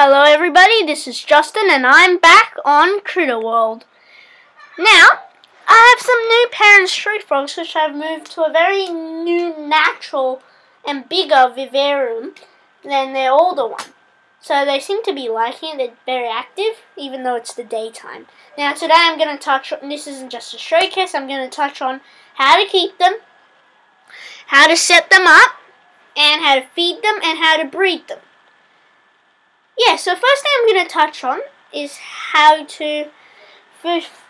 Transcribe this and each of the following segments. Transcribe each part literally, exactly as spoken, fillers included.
Hello everybody, this is Justin and I'm back on Critter World. Now, I have some new Peron's Tree Frogs which I've moved to a very new natural and bigger vivarium than their older one. So they seem to be liking it, they're very active, even though it's the daytime. Now today I'm going to touch on, this isn't just a showcase, I'm going to touch on how to keep them, how to set them up, and how to feed them, and how to breed them. Yeah, so first thing I'm going to touch on is how to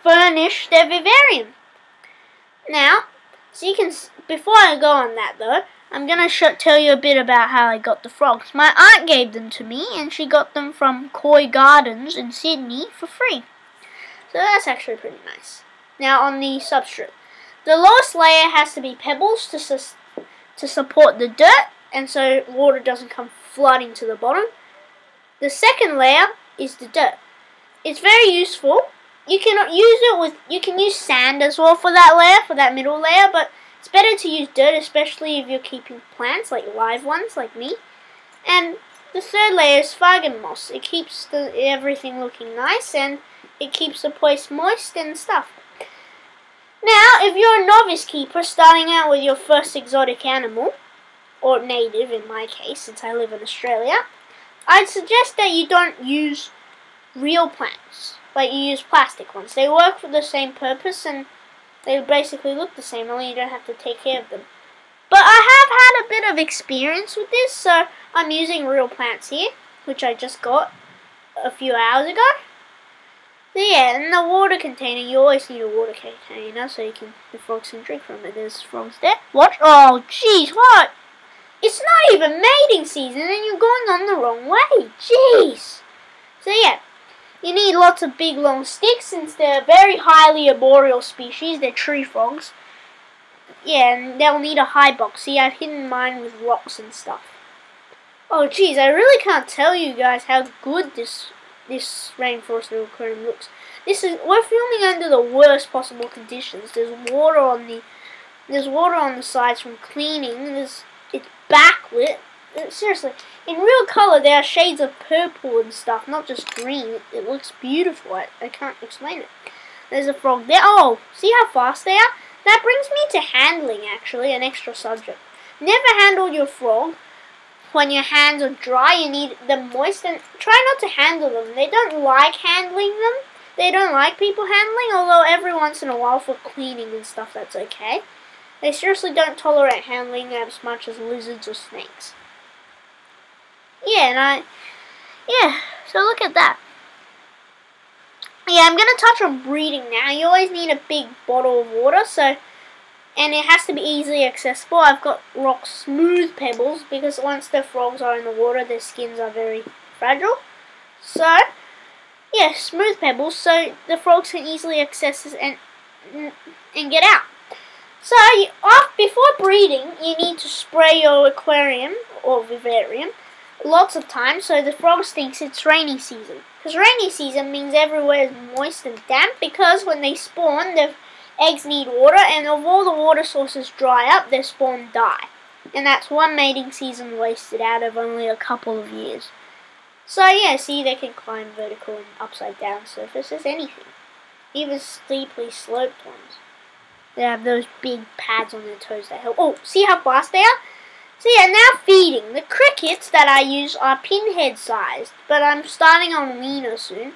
furnish their vivarium. Now, so you can, before I go on that though, I'm going to tell you a bit about how I got the frogs. My aunt gave them to me and she got them from Koi Gardens in Sydney for free. So that's actually pretty nice. Now on the substrate. The lowest layer has to be pebbles to, su to support the dirt and so water doesn't come flooding to the bottom. The second layer is the dirt. It's very useful. You can use it with you can use sand as well for that layer, for that middle layer, but it's better to use dirt, especially if you're keeping plants like live ones like me. And the third layer is Fagen moss. It keeps the, everything looking nice and it keeps the place moist and stuff. Now, if you're a novice keeper starting out with your first exotic animal, or native in my case, since I live in Australia, I'd suggest that you don't use real plants, like you use plastic ones. They work for the same purpose and they basically look the same, only you don't have to take care of them. But I have had a bit of experience with this, so I'm using real plants here, which I just got a few hours ago. So yeah, and the water container, you always need a water container so you can the frogs can drink from it. There's frogs there. What? Oh, jeez, what? It's not even mating season and you're going on the wrong way. Jeez. So yeah, you need lots of big long sticks since they're a very highly arboreal species. They're tree frogs. Yeah, and they'll need a high box. See, I've hidden mine with rocks and stuff. Oh jeez, I really can't tell you guys how good this this rainforest aquarium looks. This is we're filming under the worst possible conditions. There's water on the there's water on the sides from cleaning. There's It's backlit. Seriously, in real color there are shades of purple and stuff, not just green. It looks beautiful. I, I can't explain it. There's a frog there. Oh, see how fast they are? That brings me to handling, actually, an extra subject. Never handle your frog when your hands are dry. You need them moist and try not to handle them. They don't like handling them. They don't like people handling, although every once in a while for cleaning and stuff, that's okay. They seriously don't tolerate handling as much as lizards or snakes. Yeah, and I... Yeah, so look at that. Yeah, I'm going to touch on breeding now. You always need a big bottle of water, so... And it has to be easily accessible. I've got rock smooth pebbles, because once the frogs are in the water, their skins are very fragile. So, yeah, smooth pebbles, so the frogs can easily access this and, and get out. So, you, off, before breeding, you need to spray your aquarium, or vivarium, lots of times so the frogs think it's rainy season. Because rainy season means everywhere is moist and damp because when they spawn, their eggs need water, and if all the water sources dry up, their spawn die. And that's one mating season wasted out of only a couple of years. So, yeah, see, they can climb vertical and upside-down surfaces, anything. Even steeply sloped ones. They have those big pads on their toes that help. Oh, see how fast they are? So yeah, now feeding. The crickets that I use are pinhead sized, but I'm starting on weaner soon.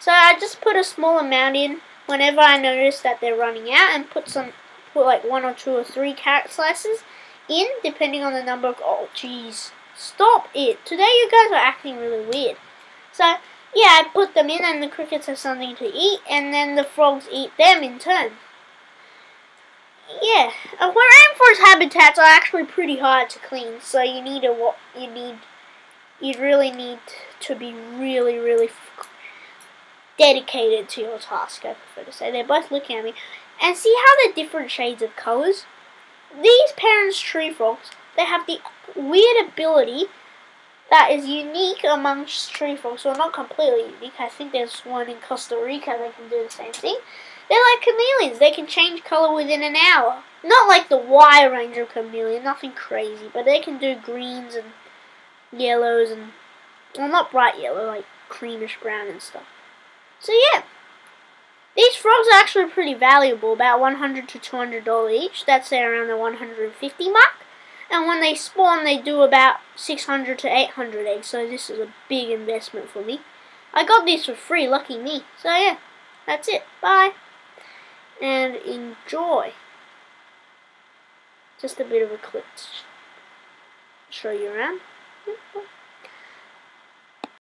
So I just put a small amount in whenever I notice that they're running out and put some, put like one or two or three carrot slices in, depending on the number of, oh jeez, stop it. Today you guys are acting really weird. So yeah, I put them in and the crickets have something to eat and then the frogs eat them in turn. Yeah, uh, well, rainforest habitats are actually pretty hard to clean, so you need a what you need, you really need to be really, really f dedicated to your task. I prefer to say they're both looking at me, and see how they're different shades of colors. These Peron's tree frogs, they have the weird ability that is unique amongst tree frogs. Well, not completely unique. I think there's one in Costa Rica that can do the same thing. They're like chameleons. They can change colour within an hour. Not like the wire range of chameleon, nothing crazy, but they can do greens and yellows and Well, not bright yellow, like creamish brown and stuff. So yeah, these frogs are actually pretty valuable, about one hundred to two hundred dollars each. That's around the one hundred fifty mark. And when they spawn, they do about six hundred to eight hundred eggs, so this is a big investment for me. I got these for free, lucky me. So yeah, that's it. Bye. And enjoy. Just a bit of a clip to show you around.